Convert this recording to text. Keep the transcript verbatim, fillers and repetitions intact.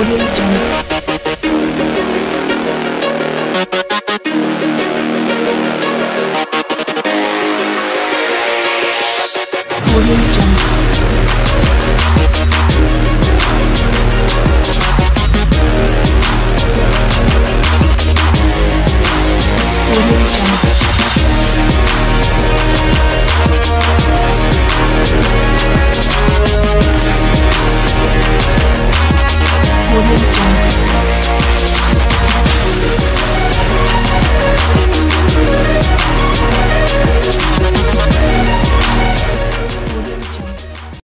Audio Jungle. Audio Jungle. Audio Jungle.